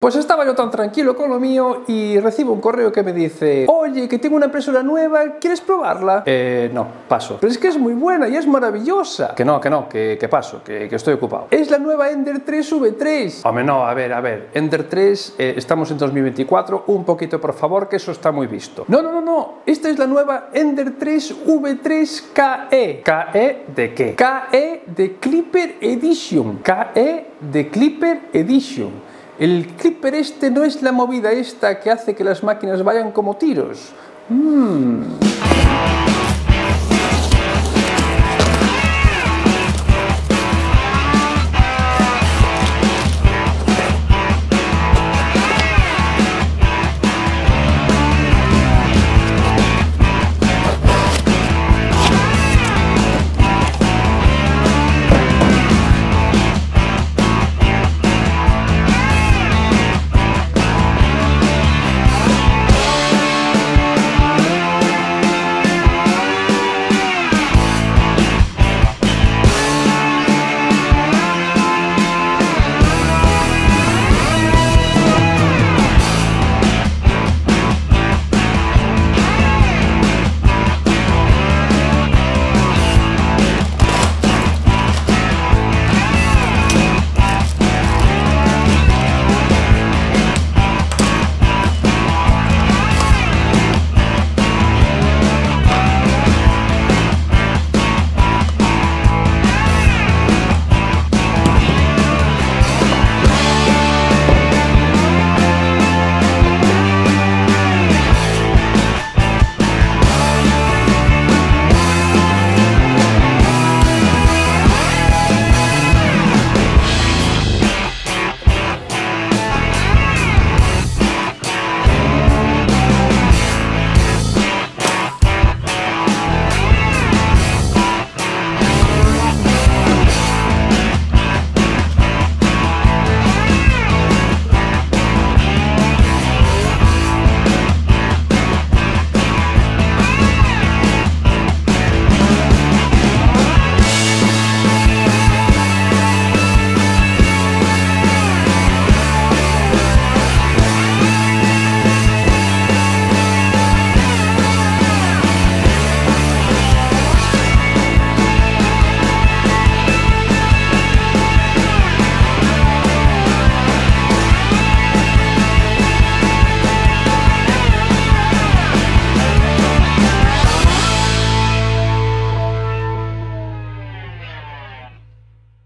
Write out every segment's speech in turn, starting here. Pues estaba yo tan tranquilo con lo mío y recibo un correo que me dice: oye, que tengo una impresora nueva, ¿quieres probarla? No, paso. Pero es que es muy buena y es maravillosa. Que paso, que estoy ocupado. Es la nueva Ender 3 V3. Hombre, no, a ver. Ender 3, estamos en 2024, un poquito por favor, que eso está muy visto. No. Esta es la nueva Ender 3 V3 KE. ¿KE de qué? KE de Klipper Edition. KE de Klipper Edition. El clipper este no es la movida esta que hace que las máquinas vayan como tiros.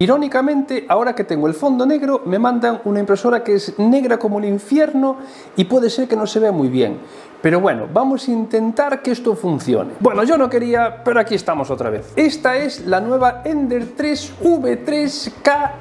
Irónicamente, ahora que tengo el fondo negro, me mandan una impresora que es negra como el infierno y puede ser que no se vea muy bien. Pero bueno, vamos a intentar que esto funcione. Bueno, yo no quería, pero aquí estamos otra vez. Esta es la nueva Ender 3 V3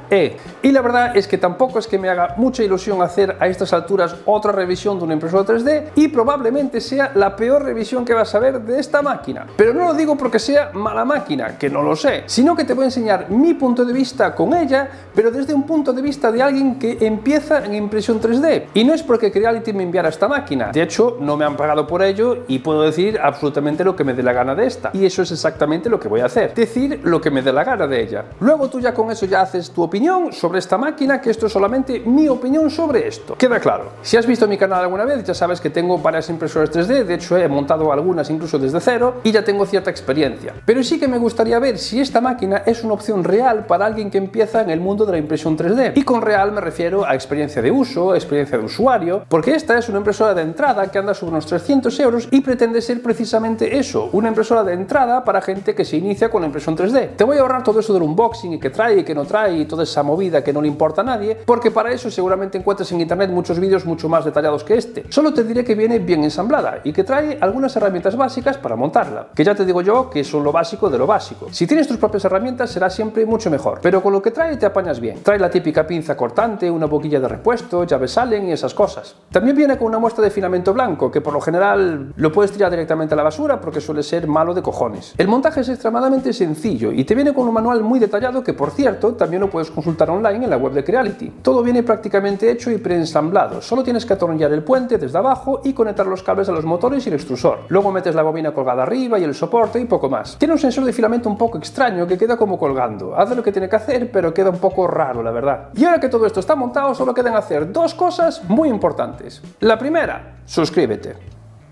KE. Y la verdad es que tampoco es que me haga mucha ilusión hacer a estas alturas otra revisión de una impresora 3D y probablemente sea la peor revisión que vas a ver de esta máquina. Pero no lo digo porque sea mala máquina, que no lo sé, sino que te voy a enseñar mi punto de vista con ella, pero desde un punto de vista de alguien que empieza en impresión 3D. Y no es porque Creality me enviara esta máquina, de hecho no me han pagado por ello y puedo decir absolutamente lo que me dé la gana de esta, y eso es exactamente lo que voy a hacer, decir lo que me dé la gana de ella. Luego tú ya con eso ya haces tu opinión sobre esta máquina, que esto es solamente mi opinión sobre esto, queda claro. Si has visto mi canal alguna vez, ya sabes que tengo varias impresoras 3D, de hecho he montado algunas incluso desde cero y ya tengo cierta experiencia, pero sí que me gustaría ver si esta máquina es una opción real para alguien que empieza en el mundo de la impresión 3D. Y con real me refiero a experiencia de uso, experiencia de usuario, porque esta es una impresora de entrada que anda sobre unos 300 € y pretende ser precisamente eso, una impresora de entrada para gente que se inicia con la impresión 3D. Te voy a ahorrar todo eso del unboxing y que trae y que no trae y toda esa movida que no le importa a nadie, porque para eso seguramente encuentres en internet muchos vídeos mucho más detallados que este. Solo te diré que viene bien ensamblada y que trae algunas herramientas básicas para montarla, que ya te digo yo que son lo básico de lo básico. Si tienes tus propias herramientas será siempre mucho mejor, pero con lo que trae te apañas bien. Trae la típica pinza cortante, una boquilla de repuesto, llaves Allen y esas cosas. También viene con una muestra de filamento blanco, que por lo general lo puedes tirar directamente a la basura porque suele ser malo de cojones. El montaje es extremadamente sencillo y te viene con un manual muy detallado que, por cierto, también lo puedes consultar online en la web de Creality. Todo viene prácticamente hecho y preensamblado, solo tienes que atornillar el puente desde abajo y conectar los cables a los motores y el extrusor. Luego metes la bobina colgada arriba y el soporte y poco más. Tiene un sensor de filamento un poco extraño que queda como colgando, haz lo que tiene que hacer, pero queda un poco raro, la verdad. Y ahora que todo esto está montado, solo quedan hacer dos cosas muy importantes. La primera, suscríbete.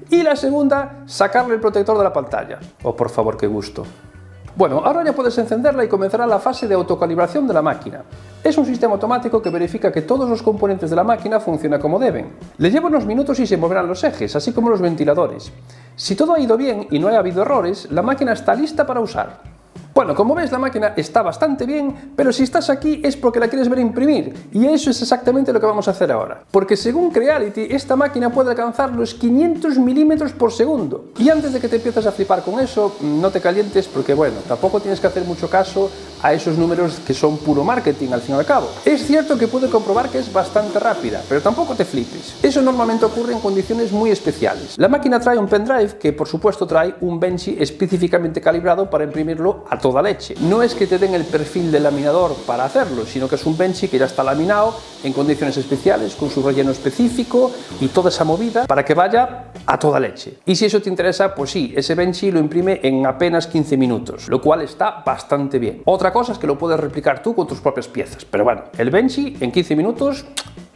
Y la segunda, sacarle el protector de la pantalla. Oh, por favor, qué gusto. Bueno, ahora ya puedes encenderla y comenzará la fase de autocalibración de la máquina. Es un sistema automático que verifica que todos los componentes de la máquina funcionan como deben. Le lleva unos minutos y se moverán los ejes, así como los ventiladores. Si todo ha ido bien y no ha habido errores, la máquina está lista para usar. Bueno, como ves, la máquina está bastante bien, pero si estás aquí es porque la quieres ver imprimir, y eso es exactamente lo que vamos a hacer ahora. Porque según Creality, esta máquina puede alcanzar los 500 milímetros por segundo. Y antes de que te empieces a flipar con eso, no te calientes porque, bueno, tampoco tienes que hacer mucho caso a esos números que son puro marketing, al fin y al cabo. Es cierto que puedes comprobar que es bastante rápida, pero tampoco te flipes. Eso normalmente ocurre en condiciones muy especiales. La máquina trae un pendrive que, por supuesto, trae un Benchy específicamente calibrado para imprimirlo a toda leche. No es que te den el perfil del laminador para hacerlo, sino que es un Benchy que ya está laminado en condiciones especiales, con su relleno específico y toda esa movida para que vaya a toda leche. Y si eso te interesa, pues sí, ese Benchy lo imprime en apenas 15 minutos, lo cual está bastante bien. Otra cosa es que lo puedes replicar tú con tus propias piezas, pero bueno, el Benchy en 15 minutos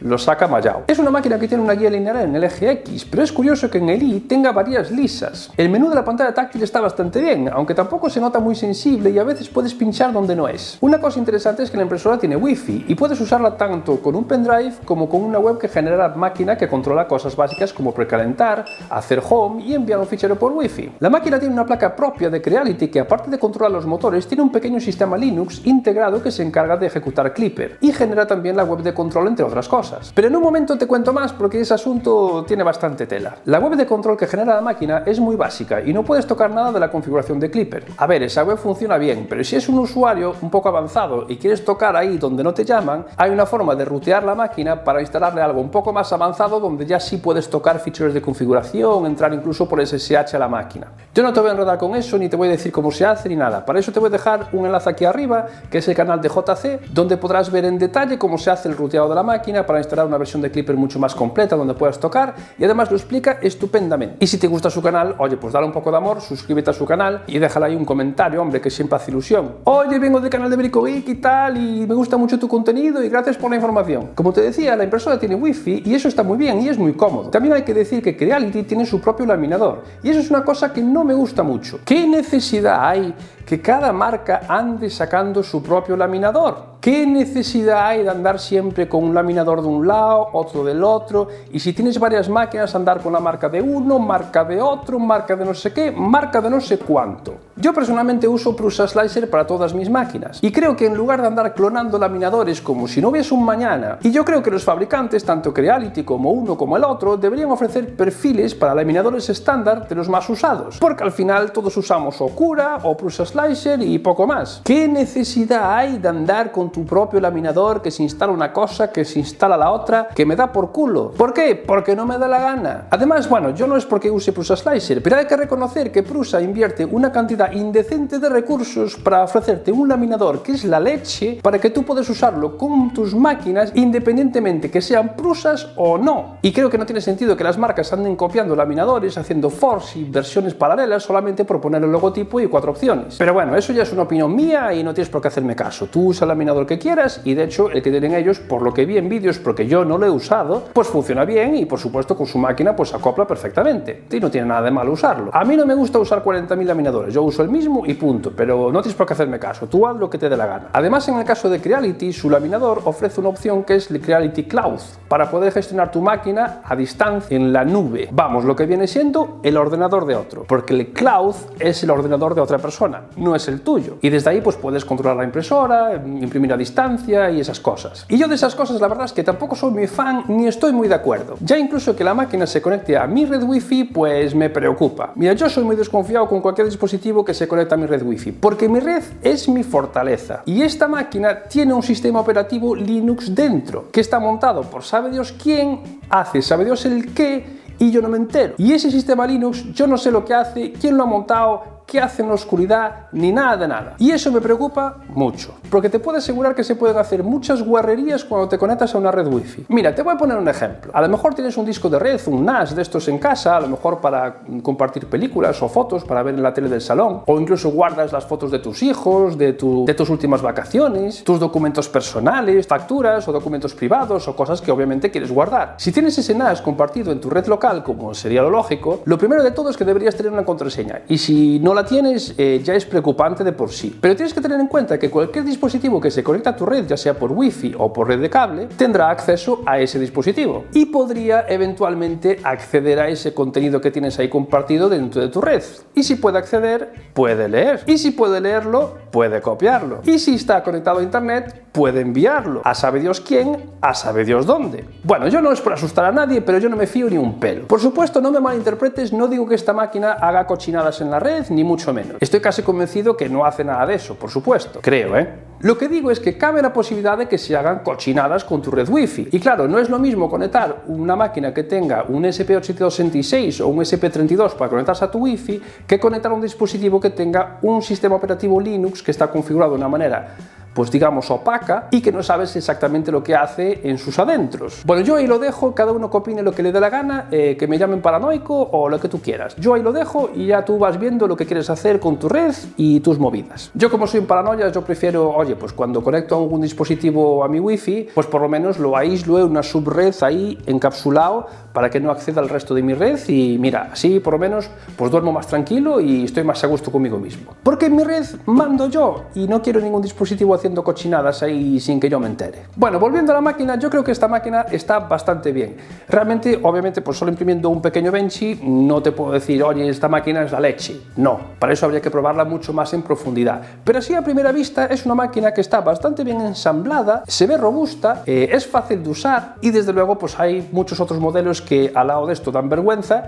lo saca mallao. Es una máquina que tiene una guía lineal en el eje X, pero es curioso que en el Y tenga varillas lisas. El menú de la pantalla táctil está bastante bien, aunque tampoco se nota muy sensible y a veces puedes pinchar donde no es. Una cosa interesante es que la impresora tiene wifi y puedes usarla tanto con un pendrive como con una web que genera la máquina, que controla cosas básicas como precalentar, hacer home y enviar un fichero por wifi. La máquina tiene una placa propia de Creality que, aparte de controlar los motores, tiene un pequeño sistema Linux integrado que se encarga de ejecutar Klipper y genera también la web de control, entre otras cosas. Pero en un momento te cuento más porque ese asunto tiene bastante tela. La web de control que genera la máquina es muy básica y no puedes tocar nada de la configuración de Klipper. A ver, esa web funciona bien, pero si es un usuario un poco avanzado y quieres tocar ahí donde no te llaman, hay una forma de rutear la máquina para instalarle algo un poco más avanzado donde ya sí puedes tocar ficheros de configuración, entrar incluso por SSH a la máquina. Yo no te voy a enredar con eso, ni te voy a decir cómo se hace ni nada. Para eso te voy a dejar un enlace aquí arriba, que es el canal de JC, donde podrás ver en detalle cómo se hace el ruteado de la máquina para instalar una versión de Klipper mucho más completa donde puedas tocar, y además lo explica estupendamente. Y si te gusta su canal, oye, pues dale un poco de amor, suscríbete a su canal y déjale ahí un comentario, hombre, que siempre hace ilusión. Oye, vengo del canal de BricoGeek y tal, y me gusta mucho tu contenido y gracias por la información. Como te decía, la impresora tiene wifi y eso está muy bien y es muy cómodo. También hay que decir que Creality tiene su propio laminador y eso es una cosa que no me gusta mucho. ¿Qué necesidad hay que cada marca ande sacando su propio laminador? ¿Qué necesidad hay de andar siempre con un laminador de un lado, otro del otro? Y si tienes varias máquinas, andar con la marca de uno, marca de otro, marca de no sé qué, marca de no sé cuánto. Yo personalmente uso PrusaSlicer para todas mis máquinas y creo que en lugar de andar clonando laminadores como si no hubiese un mañana, y yo creo que los fabricantes, tanto Creality como uno como el otro, deberían ofrecer perfiles para laminadores estándar de los más usados, porque al final todos usamos o Cura o PrusaSlicer y poco más. ¿Qué necesidad hay de andar con tu propio laminador, que se instala una cosa, que se instala la otra, que me da por culo? ¿Por qué? Porque no me da la gana. Además, bueno, yo no es porque use PrusaSlicer, pero hay que reconocer que Prusa invierte una cantidad indecente de recursos para ofrecerte un laminador que es la leche, para que tú puedas usarlo con tus máquinas independientemente que sean Prusas o no. Y creo que no tiene sentido que las marcas anden copiando laminadores, haciendo forks y versiones paralelas solamente por poner el logotipo y cuatro opciones. Pero bueno, eso ya es una opinión mía y no tienes por qué hacerme caso. Tú usa el laminador que quieras y, de hecho, el que tienen ellos, por lo que vi en vídeos, porque yo no lo he usado, pues funciona bien y, por supuesto, con su máquina pues acopla perfectamente. Y no tiene nada de malo usarlo. A mí no me gusta usar 40.000 laminadores, yo uso el mismo y punto, pero no tienes por qué hacerme caso, tú haz lo que te dé la gana. Además, en el caso de Creality, su laminador ofrece una opción que es el Creality Cloud, para poder gestionar tu máquina a distancia en la nube. Vamos, lo que viene siendo el ordenador de otro, porque el Cloud es el ordenador de otra persona, no es el tuyo. Y desde ahí pues puedes controlar la impresora, imprimir a distancia y esas cosas. Y yo de esas cosas la verdad es que tampoco soy muy fan ni estoy muy de acuerdo. Ya incluso que la máquina se conecte a mi red wifi pues me preocupa. Mira, yo soy muy desconfiado con cualquier dispositivo que se conecta a mi red wifi, porque mi red es mi fortaleza y esta máquina tiene un sistema operativo Linux dentro que está montado por sabe Dios quién, hace sabe Dios el qué y yo no me entero. Y ese sistema Linux yo no sé lo que hace, quién lo ha montado, qué hace en la oscuridad, ni nada de nada. Y eso me preocupa mucho, porque te puedo asegurar que se pueden hacer muchas guarrerías cuando te conectas a una red wifi. Mira, te voy a poner un ejemplo. A lo mejor tienes un disco de red, un NAS de estos en casa, a lo mejor para compartir películas o fotos para ver en la tele del salón, o incluso guardas las fotos de tus hijos, de tus últimas vacaciones, tus documentos personales, facturas o documentos privados o cosas que obviamente quieres guardar. Si tienes ese NAS compartido en tu red local, como sería lo lógico, lo primero de todo es que deberías tener una contraseña, y si no la tienes ya es preocupante de por sí. Pero tienes que tener en cuenta que cualquier dispositivo que se conecta a tu red, ya sea por wifi o por red de cable, tendrá acceso a ese dispositivo y podría eventualmente acceder a ese contenido que tienes ahí compartido dentro de tu red. Y si puede acceder, puede leer. Y si puede leerlo, puede copiarlo. Y si está conectado a internet, puede enviarlo a sabe Dios quién, a sabe Dios dónde. Bueno, yo no es por asustar a nadie, pero yo no me fío ni un pelo. Por supuesto, no me malinterpretes, no digo que esta máquina haga cochinadas en la red, ni mucho menos. Estoy casi convencido que no hace nada de eso, por supuesto. Creo, ¿eh? Lo que digo es que cabe la posibilidad de que se hagan cochinadas con tu red wifi. Y claro, no es lo mismo conectar una máquina que tenga un ESP8266 o un ESP32 para conectarse a tu wifi que conectar un dispositivo que tenga un sistema operativo Linux que está configurado de una manera, pues digamos opaca, y que no sabes exactamente lo que hace en sus adentros. Bueno, yo ahí lo dejo, cada uno que opine lo que le dé la gana, que me llamen paranoico o lo que tú quieras. Yo ahí lo dejo y ya tú vas viendo lo que quieres hacer con tu red y tus movidas. Yo, como soy en paranoia, yo prefiero, oye, pues cuando conecto a algún dispositivo a mi wifi, pues por lo menos lo aíslo en una subred ahí encapsulado para que no acceda al resto de mi red, y mira, así por lo menos pues duermo más tranquilo y estoy más a gusto conmigo mismo. Porque en mi red mando yo y no quiero ningún dispositivo haciendo cochinadas ahí sin que yo me entere. Bueno, volviendo a la máquina, yo creo que esta máquina está bastante bien. Realmente, obviamente, pues solo imprimiendo un pequeño Benchy no te puedo decir, oye, esta máquina es la leche. No, para eso habría que probarla mucho más en profundidad. Pero así a primera vista es una máquina que está bastante bien ensamblada, se ve robusta, es fácil de usar, y desde luego pues hay muchos otros modelos que al lado de esto dan vergüenza.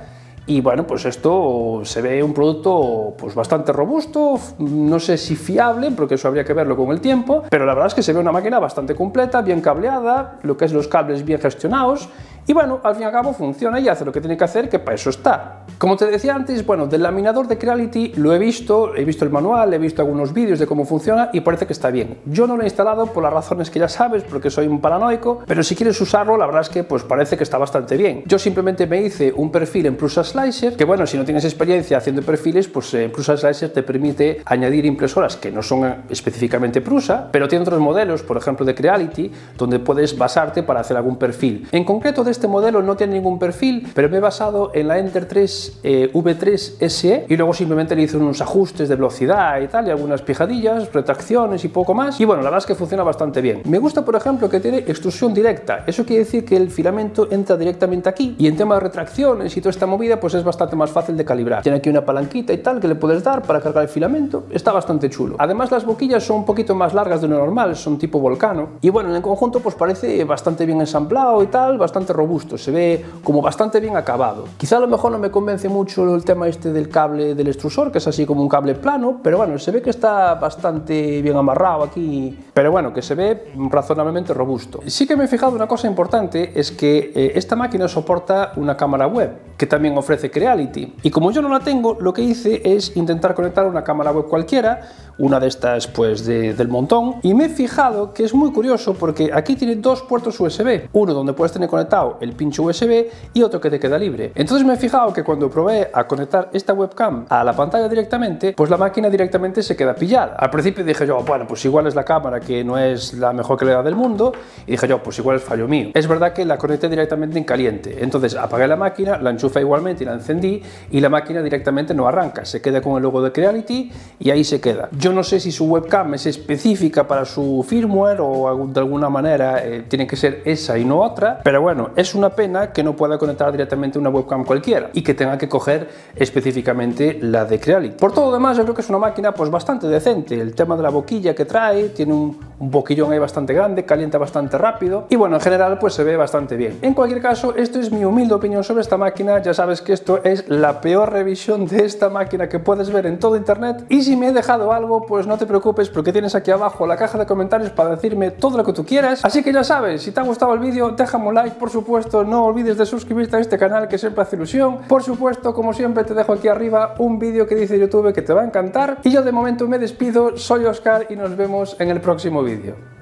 Y bueno, pues esto se ve un producto pues bastante robusto, no sé si fiable, porque eso habría que verlo con el tiempo, pero la verdad es que se ve una máquina bastante completa, bien cableada, lo que es los cables bien gestionados, y bueno, al fin y al cabo funciona y hace lo que tiene que hacer, que para eso está. Como te decía antes, bueno, del laminador de Creality lo he visto el manual, he visto algunos vídeos de cómo funciona y parece que está bien. Yo no lo he instalado por las razones que ya sabes, porque soy un paranoico, pero si quieres usarlo, la verdad es que pues parece que está bastante bien. Yo simplemente me hice un perfil en PrusaSlicer, que bueno, si no tienes experiencia haciendo perfiles, pues PrusaSlicer te permite añadir impresoras que no son específicamente Prusa, pero tiene otros modelos, por ejemplo de Creality, donde puedes basarte para hacer algún perfil. En concreto de este modelo no tiene ningún perfil, pero me he basado en la Ender 3 V3 SE y luego simplemente le hice unos ajustes de velocidad y tal, y algunas pijadillas, retracciones y poco más, y bueno, la verdad es que funciona bastante bien. Me gusta, por ejemplo, que tiene extrusión directa, eso quiere decir que el filamento entra directamente aquí, y en tema de retracciones y toda esta movida, pues es bastante más fácil de calibrar. Tiene aquí una palanquita y tal que le puedes dar para cargar el filamento, está bastante chulo. Además, las boquillas son un poquito más largas de lo normal, son tipo volcano, y bueno, en el conjunto pues parece bastante bien ensamblado y tal, bastante robusto, se ve como bastante bien acabado. Quizá a lo mejor no me convence mucho el tema este del cable del extrusor, que es así como un cable plano, pero bueno, se ve que está bastante bien amarrado aquí, pero bueno, que se ve razonablemente robusto. Sí que me he fijado una cosa importante, es que esta máquina soporta una cámara web, que también ofrece Creality, y como yo no la tengo, lo que hice es intentar conectar una cámara web cualquiera, una de estas pues del montón, y me he fijado que es muy curioso porque aquí tiene dos puertos USB, uno donde puedes tener conectado el pincho USB y otro que te queda libre. Entonces me he fijado que cuando probé a conectar esta webcam a la pantalla directamente, pues la máquina directamente se queda pillada. Al principio dije yo, bueno, pues igual es la cámara que no es la mejor calidad del mundo, y dije yo, pues igual es fallo mío. Es verdad que la conecté directamente en caliente, entonces apagué la máquina, la enchufé igualmente y la encendí, y la máquina directamente no arranca, se queda con el logo de Creality y ahí se queda. Yo no sé si su webcam es específica para su firmware o de alguna manera tiene que ser esa y no otra, pero bueno, es una pena que no pueda conectar directamente una webcam cualquiera y que tenga que coger específicamente la de Creality. Por todo lo demás, yo creo que es una máquina pues bastante decente. El tema de la boquilla que trae, tiene un un boquillón ahí bastante grande, calienta bastante rápido y bueno, en general pues se ve bastante bien. En cualquier caso, esto es mi humilde opinión sobre esta máquina. Ya sabes que esto es la peor revisión de esta máquina que puedes ver en todo internet, y si me he dejado algo, pues no te preocupes porque tienes aquí abajo la caja de comentarios para decirme todo lo que tú quieras. Así que ya sabes, si te ha gustado el vídeo, déjame un like, por supuesto, no olvides de suscribirte a este canal que siempre hace ilusión. Por supuesto, como siempre, te dejo aquí arriba un vídeo que dice YouTube que te va a encantar, y yo de momento me despido, soy Oscar y nos vemos en el próximo vídeo.